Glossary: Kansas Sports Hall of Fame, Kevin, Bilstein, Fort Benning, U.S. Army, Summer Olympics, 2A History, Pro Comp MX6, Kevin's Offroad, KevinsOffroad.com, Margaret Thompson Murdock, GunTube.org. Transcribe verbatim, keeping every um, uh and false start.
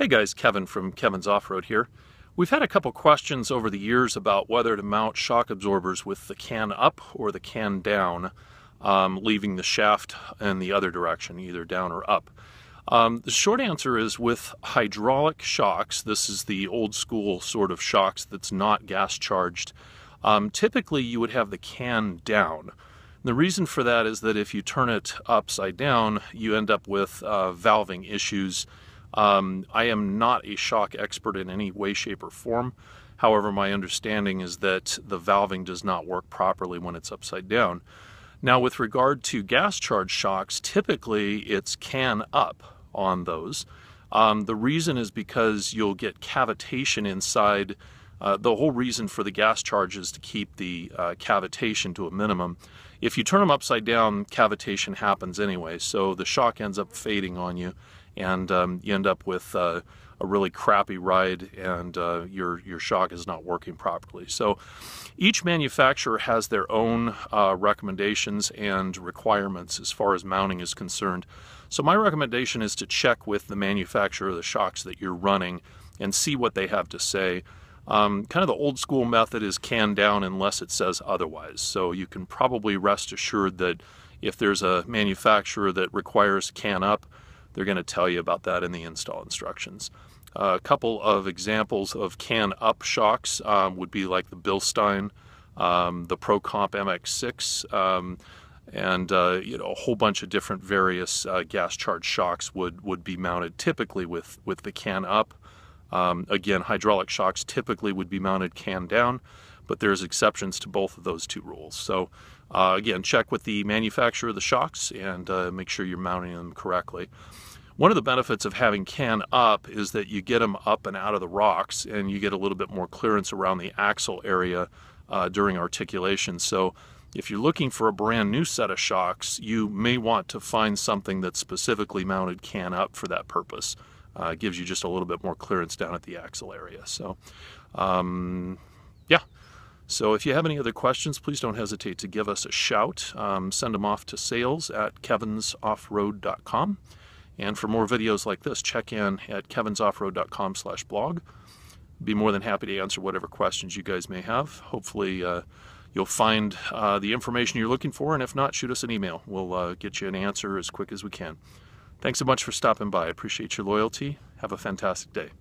Hey guys, Kevin from Kevin's Offroad here. We've had a couple questions over the years about whether to mount shock absorbers with the can up or the can down, um, leaving the shaft in the other direction, either down or up. Um, the short answer is with hydraulic shocks, this is the old school sort of shocks that's not gas charged, um, typically you would have the can down. The reason for that is that if you turn it upside down, you end up with uh, valving issues. Um, I am not a shock expert in any way, shape, or form. However, my understanding is that the valving does not work properly when it's upside down. Now, with regard to gas charge shocks, typically it's can up on those. Um, the reason is because you'll get cavitation inside. Uh, the whole reason for the gas charge is to keep the uh, cavitation to a minimum. If you turn them upside down, cavitation happens anyway, so the shock ends up fading on you, and um, you end up with uh, a really crappy ride, and uh, your, your shock is not working properly. So each manufacturer has their own uh, recommendations and requirements as far as mounting is concerned. So my recommendation is to check with the manufacturer of the shocks that you're running and see what they have to say. Um, kind of the old school method is can down unless it says otherwise. So you can probably rest assured that if there's a manufacturer that requires can up, they're going to tell you about that in the install instructions. Uh, a couple of examples of can up shocks um, would be like the Bilstein, um, the Pro Comp M X six, um, and uh, you know, a whole bunch of different various uh, gas charge shocks would, would be mounted typically with, with the can up. Um, again, hydraulic shocks typically would be mounted can down, but there's exceptions to both of those two rules. So uh, again, check with the manufacturer of the shocks and uh, make sure you're mounting them correctly. One of the benefits of having can up is that you get them up and out of the rocks, and you get a little bit more clearance around the axle area uh, during articulation. So if you're looking for a brand new set of shocks, you may want to find something that's specifically mounted can up for that purpose. Uh, gives you just a little bit more clearance down at the axle area. So, um, yeah. So if you have any other questions, please don't hesitate to give us a shout. Um, send them off to sales at kevinsoffroad dot com. And for more videos like this, check in at kevinsoffroad dot com slash blog. Be more than happy to answer whatever questions you guys may have. Hopefully uh, you'll find uh, the information you're looking for, and if not, shoot us an email. We'll uh, get you an answer as quick as we can. Thanks so much for stopping by. I appreciate your loyalty. Have a fantastic day.